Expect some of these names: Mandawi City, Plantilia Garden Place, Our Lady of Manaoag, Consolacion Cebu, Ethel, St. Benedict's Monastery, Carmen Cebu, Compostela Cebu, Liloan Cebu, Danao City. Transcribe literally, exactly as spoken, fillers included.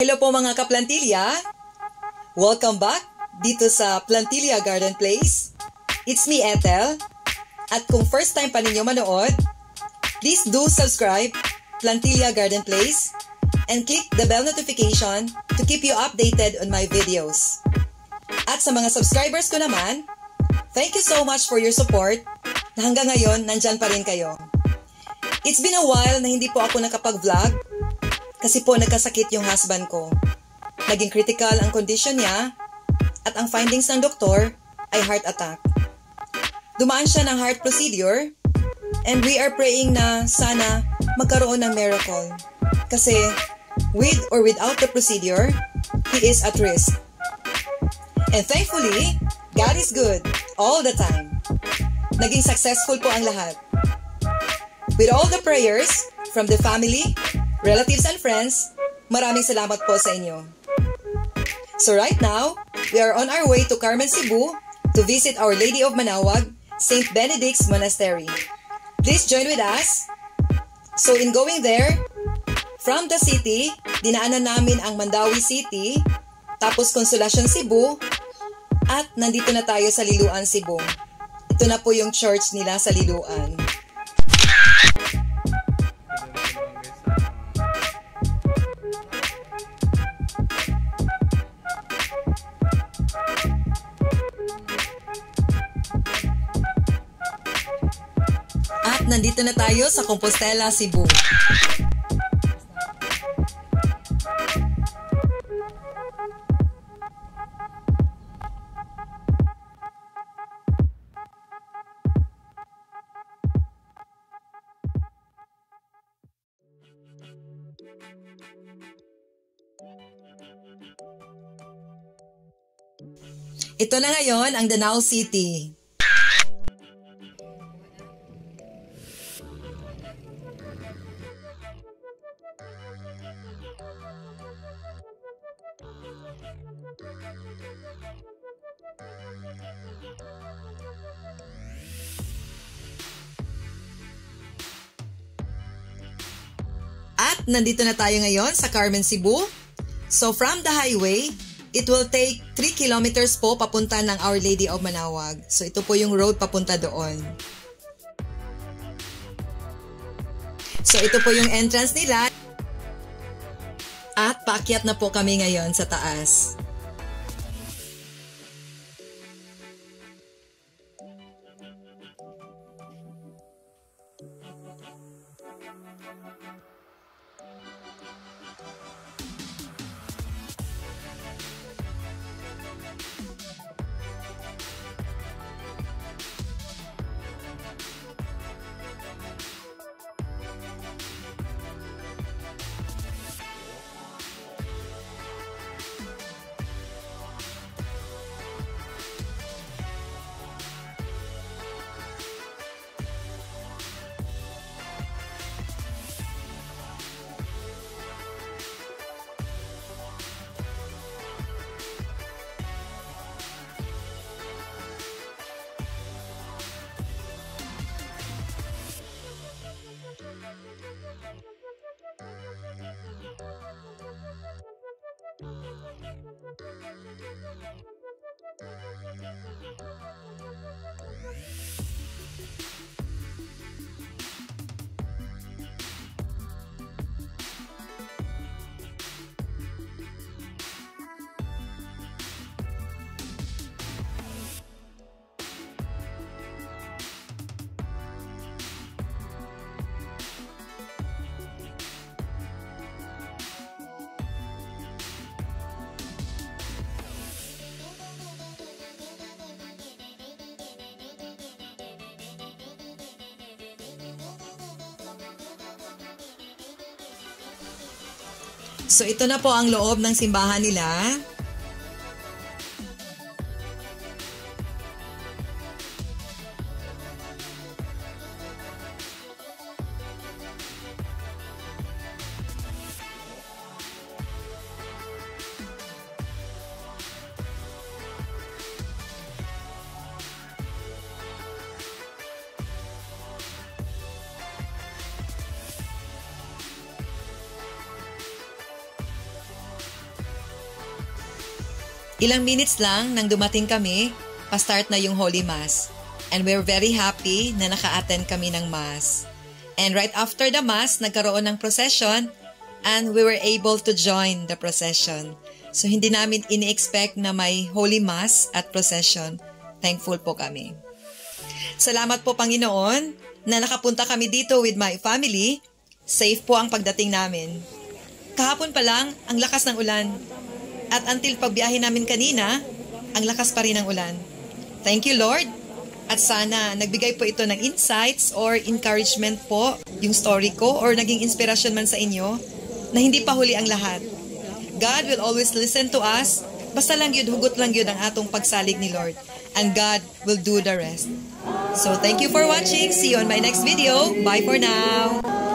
Hello po mga kaplantilya! Welcome back dito sa Plantilia Garden Place. It's me, Ethel. At kung first time pa ninyo manood, please do subscribe Plantilia Garden Place and click the bell notification to keep you updated on my videos. At sa mga subscribers ko naman, thank you so much for your support na hanggang ngayon nandyan pa rin kayo. It's been a while na hindi po ako nakapag-vlog. Kasi po nagkasakit yung husband ko. Naging critical ang condition niya at ang findings ng doktor ay heart attack. Dumaan siya ng heart procedure and we are praying na sana magkaroon ng miracle. Kasi with or without the procedure, he is at risk. And thankfully, God is good all the time. Naging successful po ang lahat. With all the prayers from the family, relatives and friends, maraming salamat po sa inyo. So right now, we are on our way to Carmen Cebu to visit Our Lady of Manaoag, Saint Benedict's Monastery. Please join with us. So in going there, from the city, dinaanan namin ang Mandawi City, tapos Consolacion Cebu, at nandito na tayo sa Liloan Cebu. Ito na po yung church nila sa Liloan. Nandito na tayo sa Compostela, Cebu. Ito na ngayon ang Danao City. At nandito na tayo ngayon sa Carmen Cebu. So from the highway, it will take three kilometers po papunta ng Our Lady of Manaoag. So ito po yung road papunta doon. So ito po yung entrance nila. At paakyat na po kami ngayon sa taas. So ito na po ang loob ng simbahan nila. Ilang minutes lang nang dumating kami, pa-start na yung Holy Mass. And we're very happy na naka-attend kami ng Mass. And right after the Mass, nagkaroon ng procession and we were able to join the procession. So hindi namin ini-expect na may Holy Mass at procession. Thankful po kami. Salamat po Panginoon na nakapunta kami dito with my family. Safe po ang pagdating namin. Kahapon pa lang, ang lakas ng ulan. At until pagbiyahe namin kanina, ang lakas pa rin ng ulan. Thank you, Lord. At sana nagbigay po ito ng insights or encouragement po yung story ko or naging inspirasyon man sa inyo na hindi pa huli ang lahat. God will always listen to us. Basta lang yun, hugot lang yun ang atong pagsalig ni Lord. And God will do the rest. So thank you for watching. See you on my next video. Bye for now.